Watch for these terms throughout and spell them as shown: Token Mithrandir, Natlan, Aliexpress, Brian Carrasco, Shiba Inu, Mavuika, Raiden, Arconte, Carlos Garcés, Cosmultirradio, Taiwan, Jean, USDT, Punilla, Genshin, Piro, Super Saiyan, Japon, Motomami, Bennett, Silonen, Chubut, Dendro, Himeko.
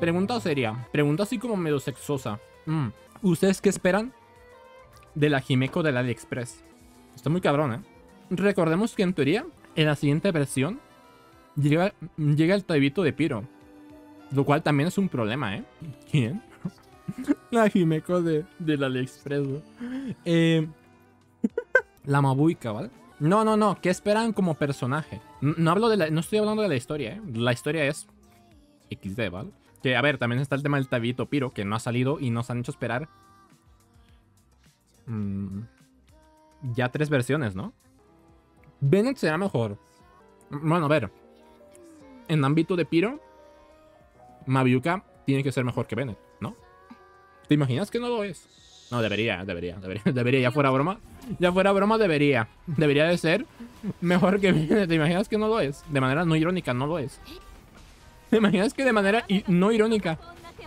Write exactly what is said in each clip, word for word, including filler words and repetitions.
Pregunta seria. Pregunta así como medio sexosa. Mm. ¿Ustedes qué esperan de la Himeko del AliExpress? Está muy cabrón, ¿eh? Recordemos que en teoría, en la siguiente versión, llega, llega el tabito de Piro. Lo cual también es un problema, ¿eh? ¿Quién? La Himeko de, del AliExpress, ¿no? Eh... La Mavuika, ¿vale? No, no, no. ¿Qué esperan como personaje? No, no, hablo de la, no estoy hablando de la historia, ¿eh? La historia es equis de, ¿vale? Que, a ver, también está el tema del tabito Piro, que no ha salido y nos han hecho esperar... Mm, ya tres versiones, ¿no? Bennett será mejor. Bueno, a ver. En ámbito de Piro, Mavuika tiene que ser mejor que Bennett, ¿no? ¿Te imaginas que no lo es? No, debería, debería, debería, debería, ya fuera broma. Ya fuera broma, debería. Debería de ser mejor que Bennett. ¿Te imaginas que no lo es? De manera no irónica, no lo es. ¿Te imaginas que de manera no irónica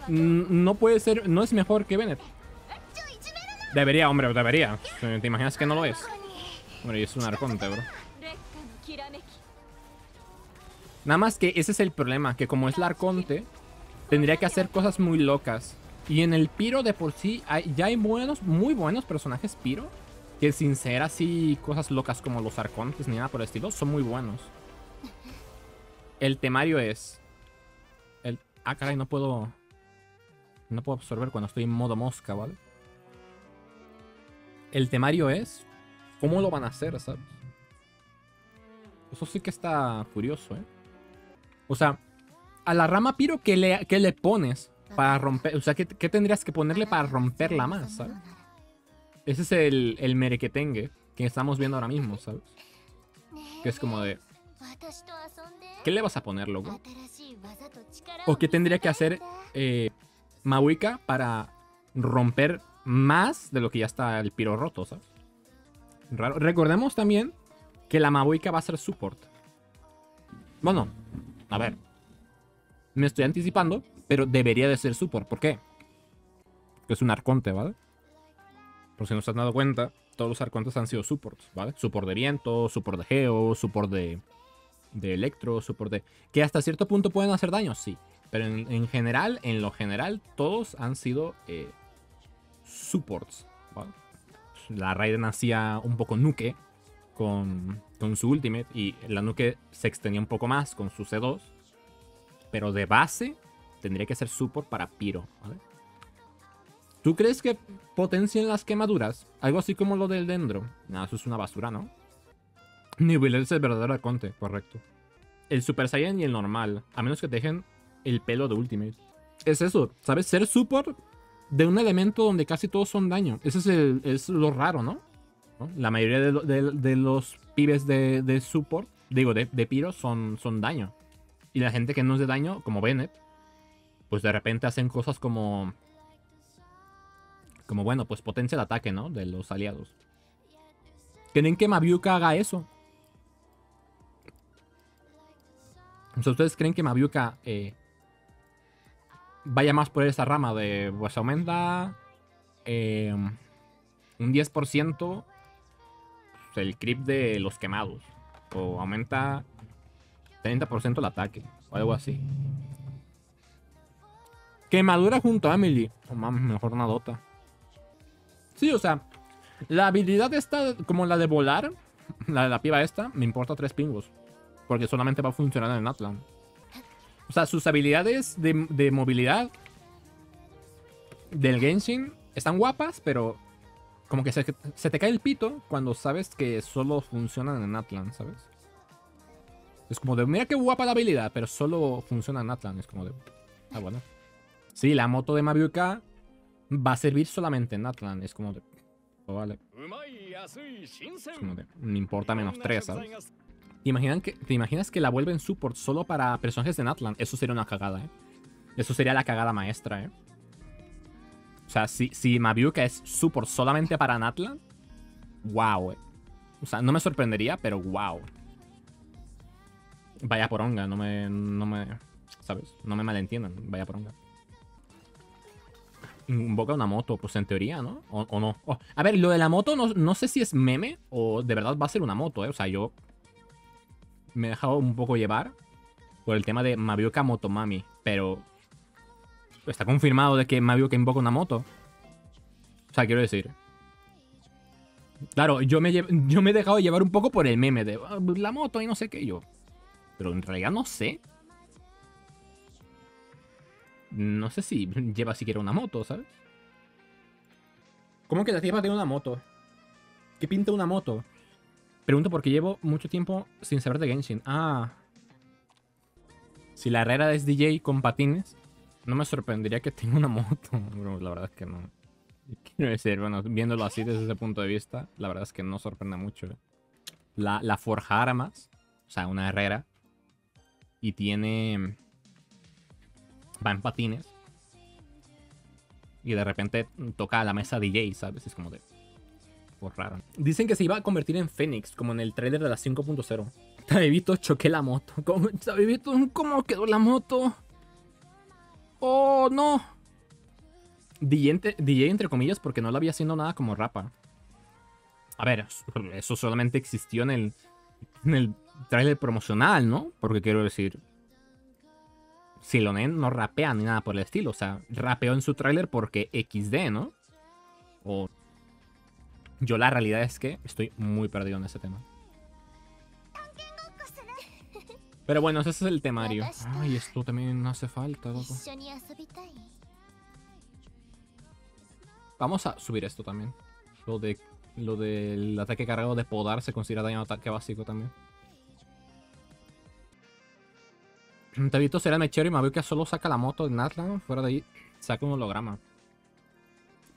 no puede ser, no es mejor que Bennett? Debería, hombre, debería. ¿Te imaginas que no lo es? Hombre, es un arconte, bro. Nada más que ese es el problema, que como es el arconte, tendría que hacer cosas muy locas. Y en el Piro de por sí hay, ya hay buenos, muy buenos personajes Piro, que sin ser así cosas locas como los arcontes ni nada por el estilo, son muy buenos. El temario es... El, ah, caray, no puedo... No puedo absorber cuando estoy en modo mosca, ¿vale? El temario es... ¿Cómo lo van a hacer, sabes? Eso sí que está curioso, ¿eh? O sea, a la rama Piro que le, que le pones... Para romper, o sea, ¿qué, ¿qué tendrías que ponerle para romperla más, sabes? Ese es el, el merequetengue que estamos viendo ahora mismo, ¿sabes? Que es como de... ¿Qué le vas a poner, loco? ¿O qué tendría que hacer eh, Mavuika para romper más de lo que ya está el Piro roto, ¿sabes? Raro. Recordemos también que la Mavuika va a ser support. Bueno, a ver. Me estoy anticipando... Pero debería de ser support. ¿Por qué? Porque es un arconte, ¿vale? Por si no se han dado cuenta, todos los arcontes han sido supports, ¿vale? Support de viento, support de geo, support de, de electro, support de... Que hasta cierto punto pueden hacer daño, sí. Pero en, en general, en lo general, todos han sido eh, supports, ¿vale? La Raiden hacía un poco nuke con, con su ultimate. Y la nuke se extendía un poco más con su ce dos. Pero de base... Tendría que ser support para Piro, ¿vale? ¿Tú crees que potencien las quemaduras? Algo así como lo del Dendro. Nada, eso es una basura, ¿no? Nivelar es el verdadero arconte, correcto. El Super Saiyan y el normal. A menos que te dejen el pelo de Ultimate. Es eso, ¿sabes? Ser support de un elemento donde casi todos son daño. Eso es, el, es lo raro, ¿no? ¿No? La mayoría de, lo, de, de los pibes de, de support, digo, de, de Piro, son, son daño. Y la gente que no es de daño, como Bennett, pues de repente hacen cosas como... Como, bueno, pues potencia el ataque, ¿no? De los aliados. ¿Creen que Mavuika haga eso? O sea, ¿ustedes creen que Mavuika eh, vaya más por esa rama de... Pues aumenta eh, un diez por ciento el creep de los quemados. O aumenta treinta por ciento el ataque. O algo así. Quemadura junto a Emily. Oh, mames, mejor una dota. Sí, o sea, la habilidad esta, como la de volar, la de la piba esta, me importa tres pingos. Porque solamente va a funcionar en Natlan. O sea, sus habilidades de, de movilidad del Genshin están guapas, pero como que se, se te cae el pito cuando sabes que solo funcionan en Natlan, ¿sabes? Es como de, mira qué guapa la habilidad, pero solo funciona en Natlan. Es como de, ah, bueno. Sí, la moto de Mavuika va a servir solamente en Natlan. Es como de... Oh, vale. Es como de... Me importa menos tres, ¿sabes? ¿Te imaginas, que, ¿Te imaginas que la vuelven support solo para personajes de Natlan? Eso sería una cagada, ¿eh? Eso sería la cagada maestra, ¿eh? O sea, si, si Mavuika es support solamente para Natlan... ¡Wow! ¿Eh? O sea, no me sorprendería, pero wow. Vaya poronga, no me... No me ¿sabes? No me malentiendan, vaya poronga. Invoca una moto, pues en teoría, ¿no? O, o no. Oh, a ver, lo de la moto no, no sé si es meme o de verdad va a ser una moto, ¿eh? O sea, yo me he dejado un poco llevar por el tema de Mavuika Motomami, pero está confirmado de que Mavuika invoca una moto. O sea, quiero decir... Claro, yo me, yo me he dejado llevar un poco por el meme de la moto y no sé qué yo. Pero en realidad no sé. No sé si lleva siquiera una moto, ¿sabes? ¿Cómo que la tía tiene una moto? ¿Qué pinta una moto? Pregunto porque llevo mucho tiempo sin saber de Genshin. Ah. Si la Herrera es D J con patines, no me sorprendería que tenga una moto. Pero la verdad es que no. Quiero decir, bueno, viéndolo así desde ese punto de vista, la verdad es que no sorprende mucho. La, la forja armas, o sea, una herrera, y tiene... va en patines. Y de repente toca a la mesa D J, ¿sabes? Es como de... por raro. Dicen que se iba a convertir en Fénix, como en el trailer de la cinco punto cero. ¿Habéis visto? Choqué la moto. ¿Habéis visto cómo quedó la moto? ¡Oh, no! D J entre, D J entre comillas, porque no la había haciendo nada como rapa. A ver, eso solamente existió en el, en el trailer promocional, ¿no? Porque quiero decir, Silonen no rapea ni nada por el estilo. O sea, rapeó en su trailer porque equis de, ¿no? O... yo la realidad es que estoy muy perdido en ese tema. Pero bueno, ese es el temario. Ay, esto también no hace falta, loco. Vamos a subir esto también. Lo de lo del ataque cargado de podar se considera daño de ataque básico también. Tabito será mechero y Mavuika solo saca la moto de Natlan. Fuera de ahí saca un holograma.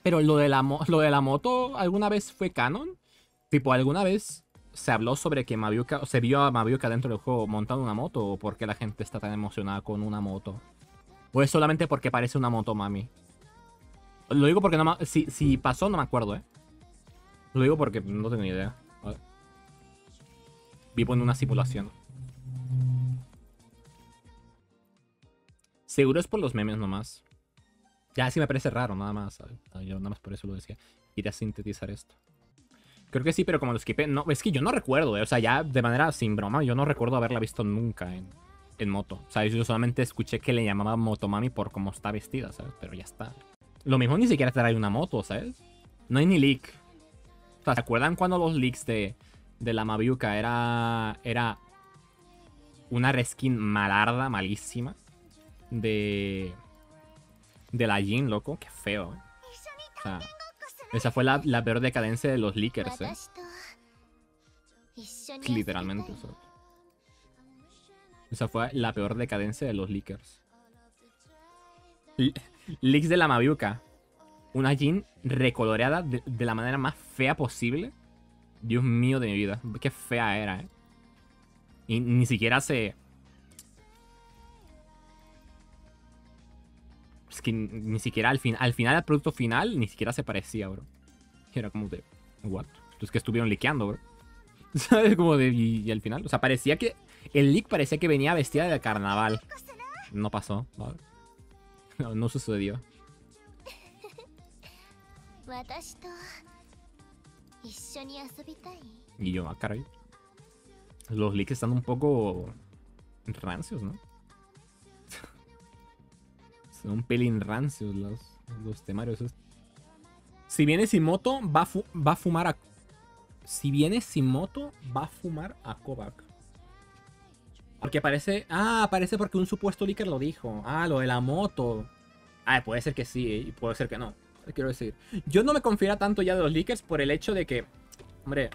Pero lo de, la lo de la moto alguna vez fue canon. Tipo, alguna vez se habló sobre que Mavuika, se vio a Mavuika dentro del juego montando una moto. ¿O por qué la gente está tan emocionada con una moto? ¿O es solamente porque parece una moto, mami? Lo digo porque no me... Si, si pasó, no me acuerdo, ¿eh? Lo digo porque no tengo ni idea. Vale. Vivo en una simulación. Seguro es por los memes nomás. Ya, sí me parece raro, nada más, ¿sabes? Yo nada más por eso lo decía. Ir a sintetizar esto. Creo que sí, pero como lo skipé... No, es que yo no recuerdo, ¿eh? O sea, ya de manera sin broma, yo no recuerdo haberla visto nunca en, en moto. O sea, yo solamente escuché que le llamaba Motomami por cómo está vestida, ¿sabes? Pero ya está. Lo mismo ni siquiera trae una moto, ¿sabes? No hay ni leak. O sea, ¿se acuerdan cuando los leaks de, de la Mavuika era, era una reskin malarda, malísima? De, de la Jean, loco. Qué feo, ¿eh? O sea, esa fue la, la peor decadencia de los leakers, ¿eh? Literalmente, ¿sabes? Esa fue la peor decadencia de los leakers. Le Leaks de la Mavuika. Una Jean recoloreada de, de la manera más fea posible. Dios mío de mi vida. Qué fea era, eh. Y ni siquiera se... Es que ni siquiera al, fin, al final del producto final ni siquiera se parecía, bro. Era como de... What? Entonces que estuvieron liqueando, bro. ¿Sabes? Como de... Y, y al final... O sea, parecía que... El leak parecía que venía vestida de carnaval. No pasó, ¿vale? No, no sucedió. Y yo, ah, caray. Los leaks están un poco rancios, ¿no? Son un pelín rancios los, los temarios. Si viene sin moto, va a, fu va a fumar a... Si viene sin moto, va a fumar a Kovac. Porque parece... Ah, parece porque un supuesto leaker lo dijo. Ah, lo de la moto. Ah, puede ser que sí, y puede ser que no. Quiero decir, yo no me confiera tanto ya de los leakers por el hecho de que... Hombre,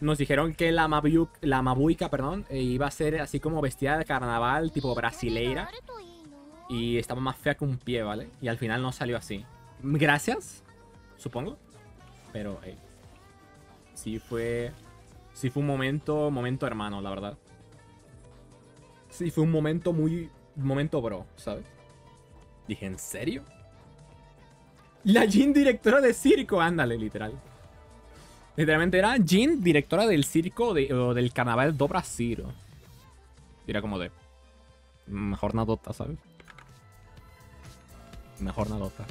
nos dijeron que la Mavuika, la Mavuika, perdón, iba a ser así como vestida de carnaval, tipo brasileira. Y estaba más fea que un pie, ¿vale? Y al final no salió así. Gracias, supongo. Pero, hey, sí fue... Sí fue un momento, momento hermano, la verdad. Sí, fue un momento muy... Momento bro, ¿sabes? Dije, ¿en serio? La Jean directora de circo. Ándale, literal. Literalmente era Jean directora del circo de, o del carnaval do Brasil. Era como de... Mejor nadota, ¿sabes? Mejor nadota.